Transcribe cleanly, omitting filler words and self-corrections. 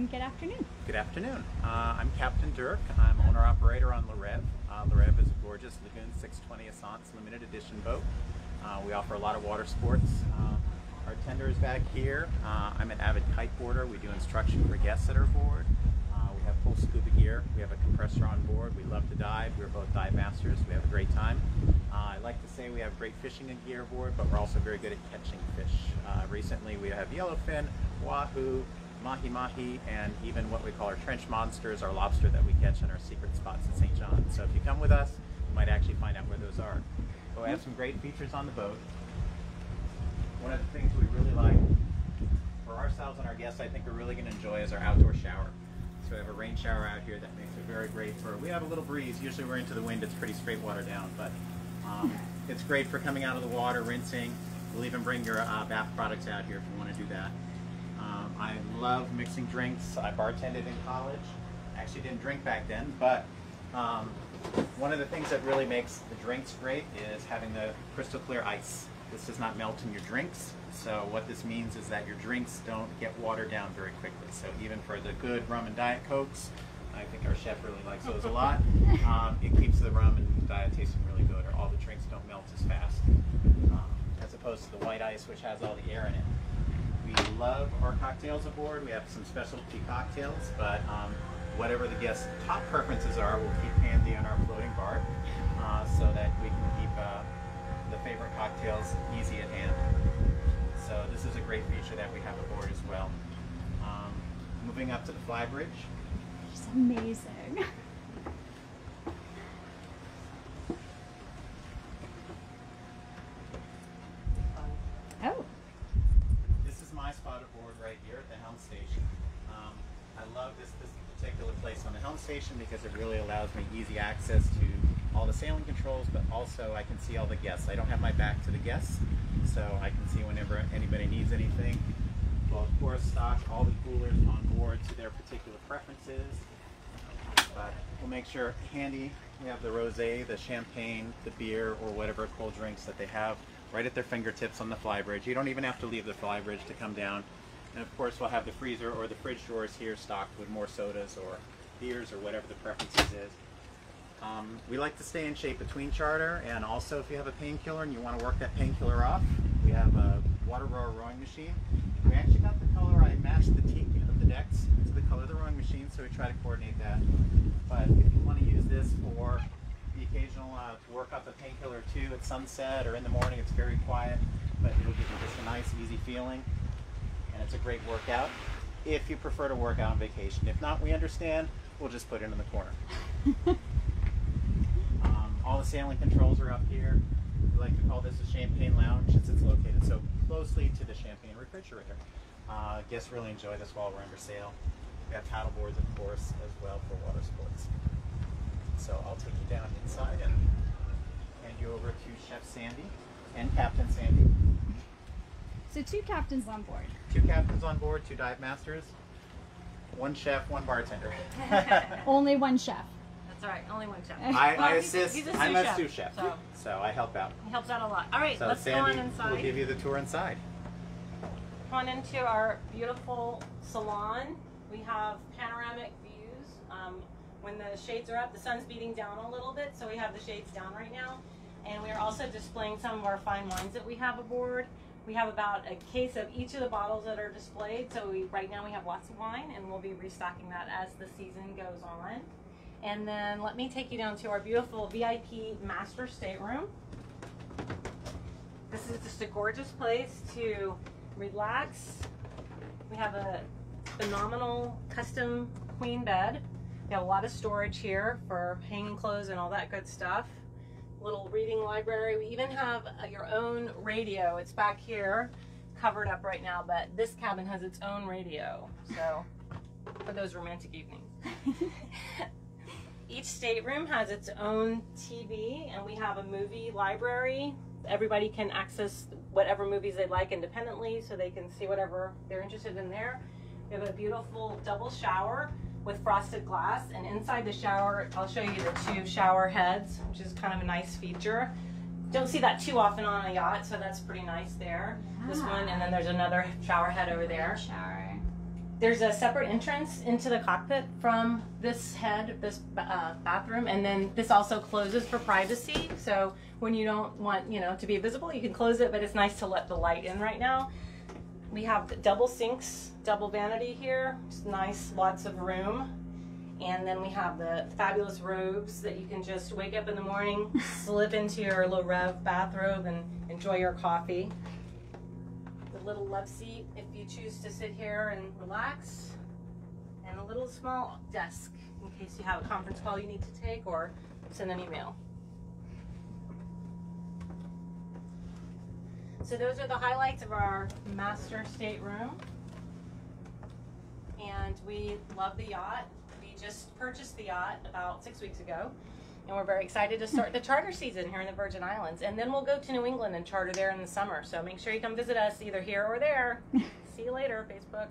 and good afternoon. Good afternoon. I'm Captain Dirk. I'm owner-operator on Le Rêve. Le Rêve is a gorgeous Lagoon 620 Essence Limited Edition boat. We offer a lot of water sports. Our tender is back here. I'm an avid kiteboarder. We do instruction for guests that are aboard. We have full scuba gear. We have a compressor on board. We love to dive. We're both dive masters. We have a great time. I like to say we have great fishing and gear aboard, but we're also very good at catching fish. Recently we have yellowfin, wahoo, mahi-mahi, and even what we call our trench monsters, our lobster that we catch in our secret spots at St. John. So if you come with us, you might actually find out where those are. But we have some great features on the boat. One of the things we really like for ourselves and our guests, I think we're really going to enjoy, is our outdoor shower. So we have a rain shower out here that makes it very great for, we have a little breeze, usually we're into the wind, it's pretty straight water down, but it's great for coming out of the water, rinsing. We'll even bring your bath products out here if you want to do that. I love mixing drinks. I bartended in college. Actually didn't drink back then, but one of the things that really makes the drinks great is having the crystal clear ice. This does not melt in your drinks, so what this means is that your drinks don't get watered down very quickly. So even for the good rum and Diet Cokes, I think our chef really likes those a lot. It keeps the rum and Diet tasting really good, or all the drinks don't melt as fast, as opposed to the white ice, which has all the air in it. We love our cocktails aboard. We have some specialty cocktails, but whatever the guests' top preferences are, we'll keep handy on our floating bar so that we can keep the favorite cocktails easy at hand. So this is a great feature that we have aboard as well. Moving up to the flybridge. It's amazing. Oh. This is my spot aboard right here at the helm station. I love this particular place on the helm station because it really allows me easy access to all the sailing controls, but also I can see all the guests. I don't have my back to the guests, so I can see whenever anybody needs anything. Well, of course, stock all the coolers on board to their particular preferences, but we'll make sure handy we have the rosé, the champagne, the beer, or whatever cold drinks that they have right at their fingertips on the flybridge. You don't even have to leave the flybridge to come down. And of course, we'll have the freezer or the fridge drawers here stocked with more sodas or beers or whatever the preferences is. We like to stay in shape between charter, and also if you have a painkiller and you want to work that painkiller off, we have a water rowing machine. We actually got the color, I matched the teak of the decks to the color of the rowing machine, so we try to coordinate that. But if you want to use this for the occasional work up a painkiller too at sunset or in the morning, it's very quiet, but it'll give you just a nice, easy feeling, and it's a great workout if you prefer to work out on vacation. If not, we understand. We'll just put it in the corner. All the sailing controls are up here. We like to call this a champagne lounge since it's located so closely to the champagne refrigerator. Guests really enjoy this while we're under sail. We have paddle boards, of course, as well for water sports. So I'll take you down inside and hand you over to Chef Sandy and Captain Sandy. So two captains on board. Two captains on board, two dive masters, one chef, one bartender. Only one chef. That's right, only one chef. I assist. I'm a sous chef, so I help out. He helps out a lot. All right, so let's Sandy go on inside. We'll give you the tour inside. Come on into our beautiful salon. We have panoramic views. When the shades are up, the sun's beating down a little bit, so we have the shades down right now. And we are also displaying some of our fine wines that we have aboard. We have about a case of each of the bottles that are displayed, so right now we have lots of wine, and we'll be restocking that as the season goes on. And then let me take you down to our beautiful VIP master stateroom. This is just a gorgeous place to relax. We have a phenomenal custom queen bed. We have a lot of storage here for hanging clothes and all that good stuff. Little reading library. We even have your own radio. It's back here, covered up right now, but this cabin has its own radio. So for those romantic evenings. Each stateroom has its own TV, and we have a movie library. Everybody can access whatever movies they like independently, so they can see whatever they're interested in there. We have a beautiful double shower with frosted glass, and inside the shower, I'll show you the two shower heads, which is kind of a nice feature. Don't see that too often on a yacht, so that's pretty nice there. Ah. This one, and then there's another shower head over there. Shower. There's a separate entrance into the cockpit from this bathroom, and then this also closes for privacy. So when you don't want, to be visible, you can close it, but it's nice to let the light in right now. We have the double sinks, double vanity here. It's nice, lots of room. And then we have the fabulous robes that you can just wake up in the morning, slip into your Le Rêve bathrobe and enjoy your coffee. Little love seat if you choose to sit here and relax, and a little small desk in case you have a conference call you need to take or send an email. So those are the highlights of our master stateroom, and we love the yacht. We just purchased the yacht about 6 weeks ago, and we're very excited to start the charter season here in the Virgin Islands. And then we'll go to New England and charter there in the summer. So make sure you come visit us either here or there. See you later, Facebook.